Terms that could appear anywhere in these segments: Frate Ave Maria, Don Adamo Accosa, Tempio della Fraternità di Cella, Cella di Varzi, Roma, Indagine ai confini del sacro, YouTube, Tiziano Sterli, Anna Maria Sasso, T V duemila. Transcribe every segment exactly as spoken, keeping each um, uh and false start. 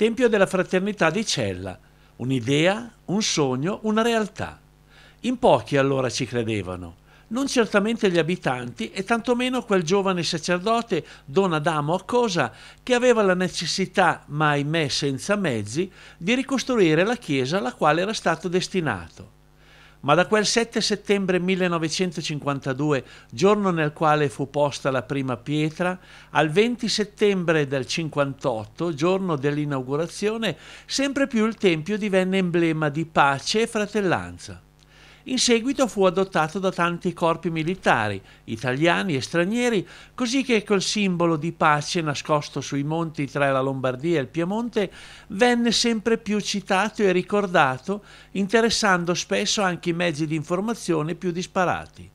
Tempio della Fraternità di Cella, un'idea, un sogno, una realtà. In pochi allora ci credevano, non certamente gli abitanti e tantomeno quel giovane sacerdote Don Adamo Accosa, che aveva la necessità, ma ahimè senza mezzi, di ricostruire la chiesa alla quale era stato destinato. Ma da quel sette settembre millenovecentocinquantadue, giorno nel quale fu posta la prima pietra, al venti settembre del cinquantotto, giorno dell'inaugurazione, sempre più il Tempio divenne emblema di pace e fratellanza. In seguito fu adottato da tanti corpi militari, italiani e stranieri, così che quel simbolo di pace nascosto sui monti tra la Lombardia e il Piemonte venne sempre più citato e ricordato, interessando spesso anche i mezzi di informazione più disparati.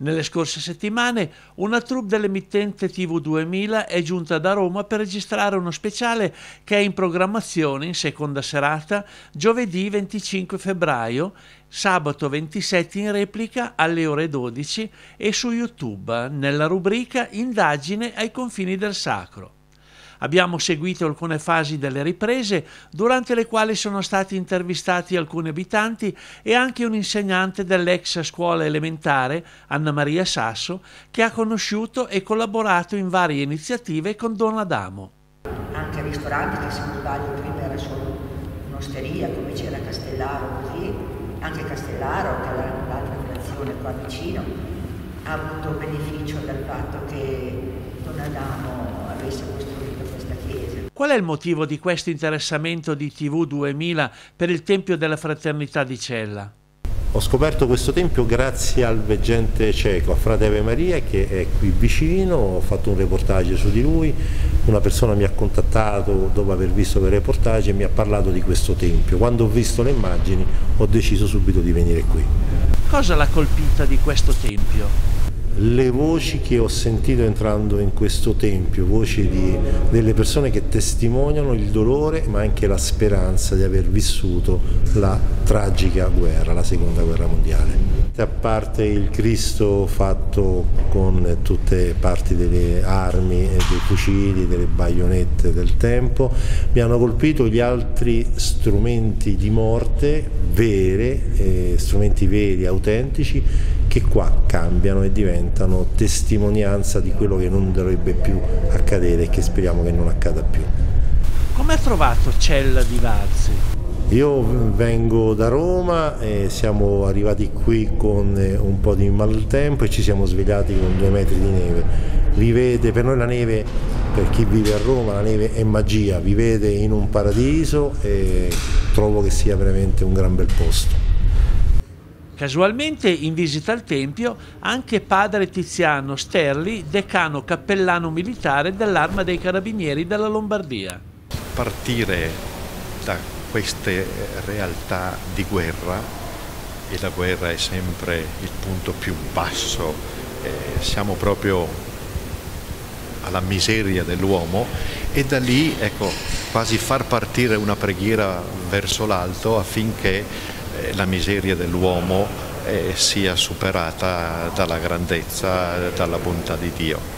Nelle scorse settimane una troupe dell'emittente T V duemila è giunta da Roma per registrare uno speciale che è in programmazione in seconda serata giovedì venticinque febbraio, sabato ventisette in replica alle ore dodici e su YouTube nella rubrica Indagine ai confini del sacro. Abbiamo seguito alcune fasi delle riprese, durante le quali sono stati intervistati alcuni abitanti e anche un insegnante dell'ex scuola elementare, Anna Maria Sasso, che ha conosciuto e collaborato in varie iniziative con Don Adamo. Anche ristoranti che si mudavano, prima era solo un'osteria, come c'era Castellaro, così, anche Castellaro, che era un'altra frazione qua vicino, ha avuto beneficio dal fatto che Don Adamo avesse costruito. Qual è il motivo di questo interessamento di T V duemila per il Tempio della Fraternità di Cella? Ho scoperto questo tempio grazie al veggente cieco, a Frate Ave Maria, che è qui vicino. Ho fatto un reportage su di lui, una persona mi ha contattato dopo aver visto quel reportage e mi ha parlato di questo tempio. Quando ho visto le immagini ho deciso subito di venire qui. Cosa l'ha colpita di questo tempio? Le voci che ho sentito entrando in questo tempio, voci di, delle persone che testimoniano il dolore ma anche la speranza di aver vissuto la tragica guerra, la seconda guerra mondiale. A parte il Cristo fatto con tutte le parti delle armi, dei fucili, delle baionette del tempo, mi hanno colpito gli altri strumenti di morte vere, eh, strumenti veri, autentici, che qua cambiano e diventano testimonianza di quello che non dovrebbe più accadere e che speriamo che non accada più. Come ha trovato Cella di Varzi? Io vengo da Roma e siamo arrivati qui con un po' di maltempo e ci siamo svegliati con due metri di neve. Vi vede, per noi la neve, per chi vive a Roma, la neve è magia, vi vede in un paradiso e trovo che sia veramente un gran bel posto. Casualmente in visita al Tempio anche padre Tiziano Sterli, decano cappellano militare dell'Arma dei Carabinieri della Lombardia. Partire da queste realtà di guerra, e la guerra è sempre il punto più basso, eh, siamo proprio alla miseria dell'uomo, e da lì ecco, quasi far partire una preghiera verso l'alto affinché la miseria dell'uomo eh, sia superata dalla grandezza, dalla bontà di Dio.